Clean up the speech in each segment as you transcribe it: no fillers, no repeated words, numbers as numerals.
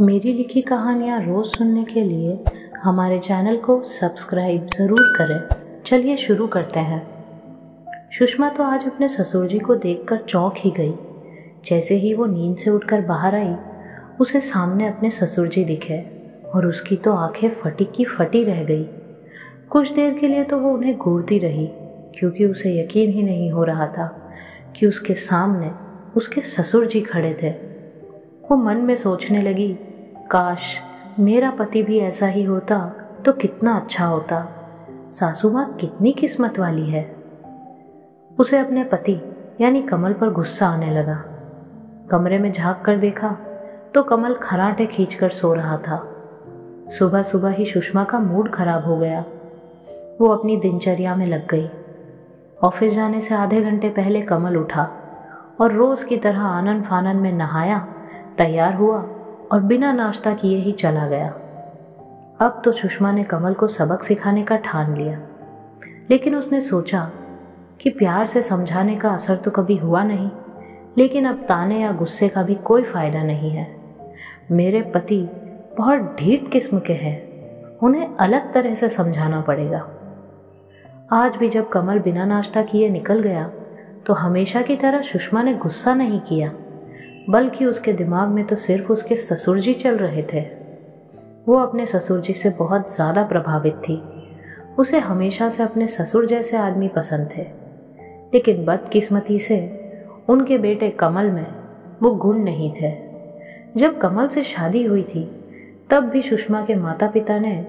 मेरी लिखी कहानियाँ रोज़ सुनने के लिए हमारे चैनल को सब्सक्राइब ज़रूर करें। चलिए शुरू करते हैं। सुषमा तो आज अपने ससुर जी को देखकर चौंक ही गई। जैसे ही वो नींद से उठकर बाहर आई, उसे सामने अपने ससुर जी दिखे और उसकी तो आंखें फटी की फटी रह गई। कुछ देर के लिए तो वो उन्हें घूरती रही, क्योंकि उसे यकीन ही नहीं हो रहा था कि उसके सामने उसके ससुर जी खड़े थे। वो मन में सोचने लगी, काश मेरा पति भी ऐसा ही होता तो कितना अच्छा होता। सासू माँ कितनी किस्मत वाली है। उसे अपने पति यानी कमल पर गुस्सा आने लगा। कमरे में झांक कर देखा तो कमल खराटे खींचकर सो रहा था। सुबह सुबह ही सुषमा का मूड खराब हो गया। वो अपनी दिनचर्या में लग गई। ऑफिस जाने से आधे घंटे पहले कमल उठा और रोज की तरह आनन फानन में नहाया, तैयार हुआ और बिना नाश्ता किए ही चला गया। अब तो सुषमा ने कमल को सबक सिखाने का ठान लिया, लेकिन उसने सोचा कि प्यार से समझाने का असर तो कभी हुआ नहीं, लेकिन अब ताने या गुस्से का भी कोई फायदा नहीं है। मेरे पति बहुत ढीठ किस्म के हैं, उन्हें अलग तरह से समझाना पड़ेगा। आज भी जब कमल बिना नाश्ता किए निकल गया तो हमेशा की तरह सुषमा ने गुस्सा नहीं किया, बल्कि उसके दिमाग में तो सिर्फ उसके ससुर जी चल रहे थे। वो अपने ससुर जी से बहुत ज़्यादा प्रभावित थी। उसे हमेशा से अपने ससुर जैसे आदमी पसंद थे, लेकिन बदकिस्मती से उनके बेटे कमल में वो गुण नहीं थे। जब कमल से शादी हुई थी तब भी सुषमा के माता पिता ने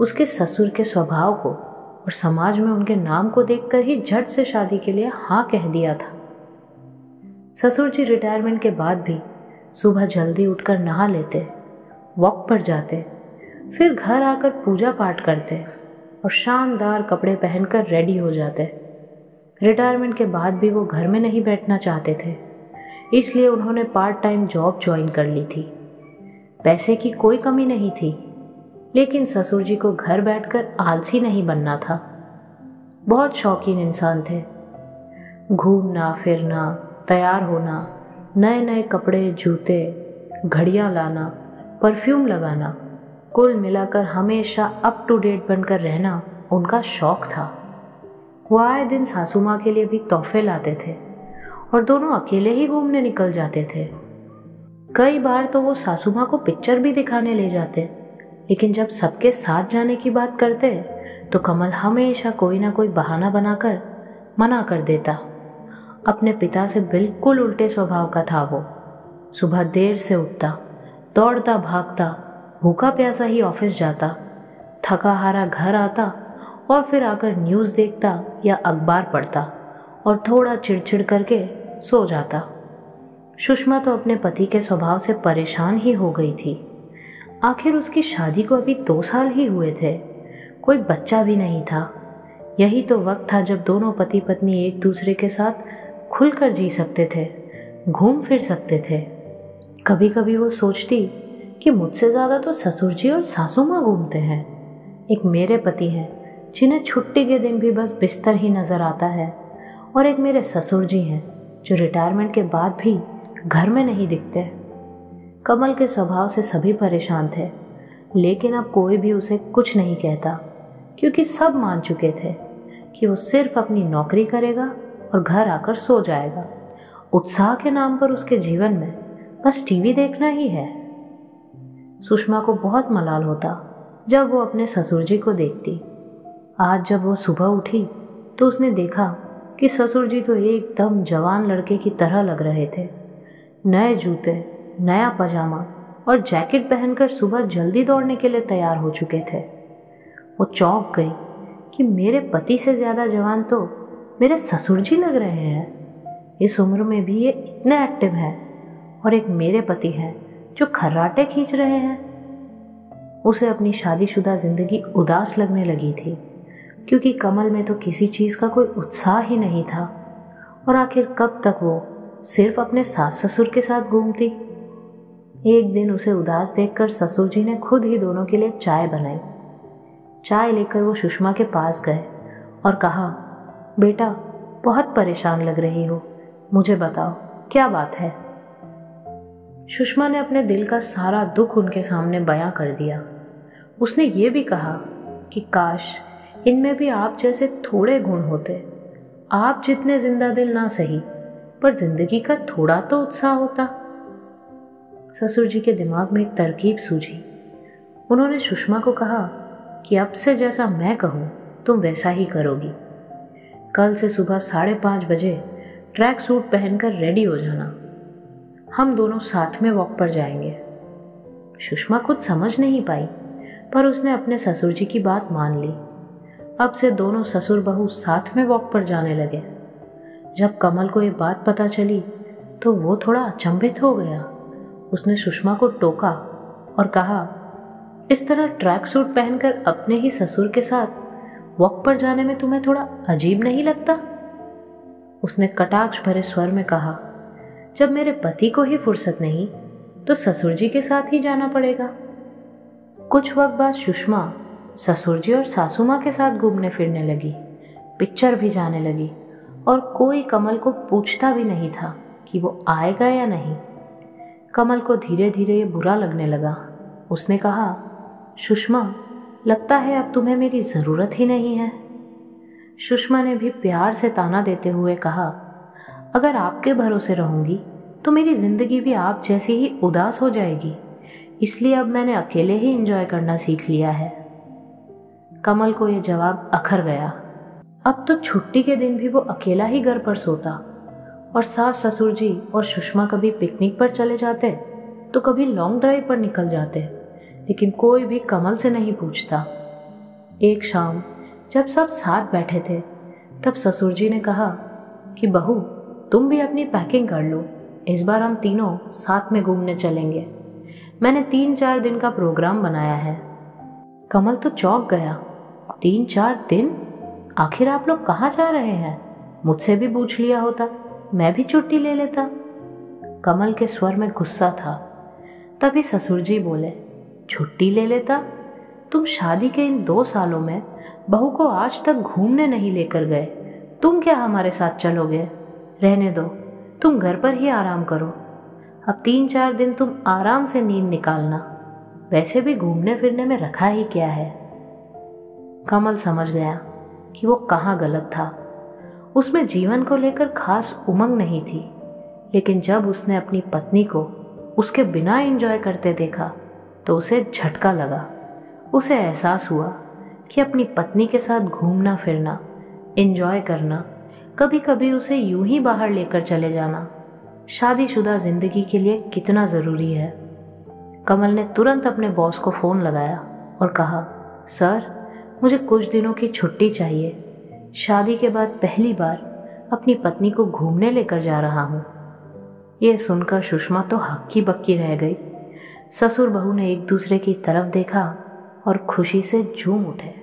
उसके ससुर के स्वभाव को और समाज में उनके नाम को देखकर ही झट से शादी के लिए हाँ कह दिया था। ससुर जी रिटायरमेंट के बाद भी सुबह जल्दी उठकर नहा लेते, वॉक पर जाते, फिर घर आकर पूजा पाठ करते और शानदार कपड़े पहनकर रेडी हो जाते। रिटायरमेंट के बाद भी वो घर में नहीं बैठना चाहते थे, इसलिए उन्होंने पार्ट टाइम जॉब ज्वाइन कर ली थी। पैसे की कोई कमी नहीं थी, लेकिन ससुर जी को घर बैठकर आलसी नहीं बनना था। बहुत शौकीन इंसान थे। घूमना फिरना, तैयार होना, नए नए कपड़े, जूते, घड़ियां लाना, परफ्यूम लगाना, कुल मिलाकर हमेशा अप टू डेट बनकर रहना उनका शौक था। वो आए दिन सासू माँ के लिए भी तोहफे लाते थे और दोनों अकेले ही घूमने निकल जाते थे। कई बार तो वो सासू माँ को पिक्चर भी दिखाने ले जाते, लेकिन जब सबके साथ जाने की बात करते तो कमल हमेशा कोई ना कोई बहाना बनाकर मना कर देता। अपने पिता से बिल्कुल उल्टे स्वभाव का था वो। सुबह देर से उठता, दौड़ता भागता, भूखा प्यासा ही ऑफिस जाता, थका हारा घर आता और फिर आकर न्यूज़ देखता या अखबार पढ़ता और थोड़ा चिड़चिड़ करके सो जाता। सुषमा तो अपने पति के स्वभाव से परेशान ही हो गई थी। आखिर उसकी शादी को अभी 2 साल ही हुए थे, कोई बच्चा भी नहीं था। यही तो वक्त था जब दोनों पति पत्नी एक दूसरे के साथ खुलकर जी सकते थे, घूम फिर सकते थे। कभी कभी वो सोचती कि मुझसे ज़्यादा तो ससुर जी और सासू माँ घूमते हैं। एक मेरे पति हैं जिन्हें छुट्टी के दिन भी बस बिस्तर ही नज़र आता है, और एक मेरे ससुर जी हैं जो रिटायरमेंट के बाद भी घर में नहीं दिखते। कमल के स्वभाव से सभी परेशान थे, लेकिन अब कोई भी उसे कुछ नहीं कहता, क्योंकि सब मान चुके थे कि वो सिर्फ अपनी नौकरी करेगा और घर आकर सो जाएगा। उत्साह के नाम पर उसके जीवन में बस टीवी देखना ही है। सुषमा को बहुत मलाल होता जब वो अपने ससुर जी को देखती। आज जब वो सुबह उठी तो उसने देखा कि ससुर जी तो एकदम जवान लड़के की तरह लग रहे थे। नए जूते, नया पजामा और जैकेट पहनकर सुबह जल्दी दौड़ने के लिए तैयार हो चुके थे। वो चौंक गई कि मेरे पति से ज़्यादा जवान तो मेरे ससुर जी लग रहे हैं। इस उम्र में भी ये इतने एक्टिव हैं, और एक मेरे पति हैं जो खर्राटे खींच रहे हैं। उसे अपनी शादीशुदा जिंदगी उदास लगने लगी थी, क्योंकि कमल में तो किसी चीज़ का कोई उत्साह ही नहीं था। और आखिर कब तक वो सिर्फ अपने सास ससुर के साथ घूमती। एक दिन उसे उदास देखकर ससुर जी ने खुद ही दोनों के लिए चाय बनाई। चाय लेकर वो सुषमा के पास गए और कहा, बेटा बहुत परेशान लग रही हो, मुझे बताओ क्या बात है। सुषमा ने अपने दिल का सारा दुख उनके सामने बयां कर दिया। उसने ये भी कहा कि काश इनमें भी आप जैसे थोड़े गुण होते, आप जितने जिंदा दिल ना सही पर जिंदगी का थोड़ा तो उत्साह होता। ससुर जी के दिमाग में एक तरकीब सूझी। उन्होंने सुषमा को कहा कि अब से जैसा मैं कहूँ तुम वैसा ही करोगी। कल से सुबह 5:30 बजे ट्रैक सूट पहनकर रेडी हो जाना, हम दोनों साथ में वॉक पर जाएंगे। सुषमा खुद समझ नहीं पाई पर उसने अपने ससुर जी की बात मान ली। अब से दोनों ससुर बहू साथ में वॉक पर जाने लगे। जब कमल को ये बात पता चली तो वो थोड़ा अचंभित हो गया। उसने सुषमा को टोका और कहा, इस तरह ट्रैक सूट पहनकर अपने ही ससुर के साथ वॉक पर जाने में तुम्हें थोड़ा अजीब नहीं लगता? उसने कटाक्ष भरे स्वर में कहा, जब मेरे पति को ही फुर्सत नहीं तो ससुर जी के साथ ही जाना पड़ेगा। कुछ वक्त बाद सुषमा ससुर जी और सासू माँ के साथ घूमने फिरने लगी, पिक्चर भी जाने लगी और कोई कमल को पूछता भी नहीं था कि वो आएगा या नहीं। कमल को धीरे धीरे ये बुरा लगने लगा। उसने कहा, सुषमा लगता है अब तुम्हें मेरी ज़रूरत ही नहीं है। सुषमा ने भी प्यार से ताना देते हुए कहा, अगर आपके भरोसे रहूँगी तो मेरी ज़िंदगी भी आप जैसी ही उदास हो जाएगी, इसलिए अब मैंने अकेले ही एंजॉय करना सीख लिया है। कमल को यह जवाब अखर गया। अब तो छुट्टी के दिन भी वो अकेला ही घर पर सोता और सास ससुर जी और सुषमा कभी पिकनिक पर चले जाते तो कभी लॉन्ग ड्राइव पर निकल जाते, लेकिन कोई भी कमल से नहीं पूछता। एक शाम जब सब साथ बैठे थे तब ससुर जी ने कहा कि बहू तुम भी अपनी पैकिंग कर लो, इस बार हम तीनों साथ में घूमने चलेंगे। मैंने 3-4 दिन का प्रोग्राम बनाया है। कमल तो चौंक गया। 3-4 दिन? आखिर आप लोग कहाँ जा रहे हैं? मुझसे भी पूछ लिया होता, मैं भी छुट्टी ले लेता। कमल के स्वर में गुस्सा था। तभी ससुर जी बोले, छुट्टी ले लेता? तुम शादी के इन 2 सालों में बहू को आज तक घूमने नहीं लेकर गए, तुम क्या हमारे साथ चलोगे? रहने दो, तुम घर पर ही आराम करो। अब 3-4 दिन तुम आराम से नींद निकालना, वैसे भी घूमने फिरने में रखा ही क्या है। कमल समझ गया कि वो कहाँ गलत था। उसमें जीवन को लेकर खास उमंग नहीं थी, लेकिन जब उसने अपनी पत्नी को उसके बिना एंजॉय करते देखा तो उसे झटका लगा। उसे एहसास हुआ कि अपनी पत्नी के साथ घूमना फिरना, एंजॉय करना, कभी कभी उसे यूं ही बाहर लेकर चले जाना शादीशुदा जिंदगी के लिए कितना ज़रूरी है। कमल ने तुरंत अपने बॉस को फ़ोन लगाया और कहा, सर मुझे कुछ दिनों की छुट्टी चाहिए, शादी के बाद पहली बार अपनी पत्नी को घूमने लेकर जा रहा हूँ। यह सुनकर सुषमा तो हक्की बक्की रह गई। ससुर बहू ने एक दूसरे की तरफ देखा और खुशी से झूम उठे।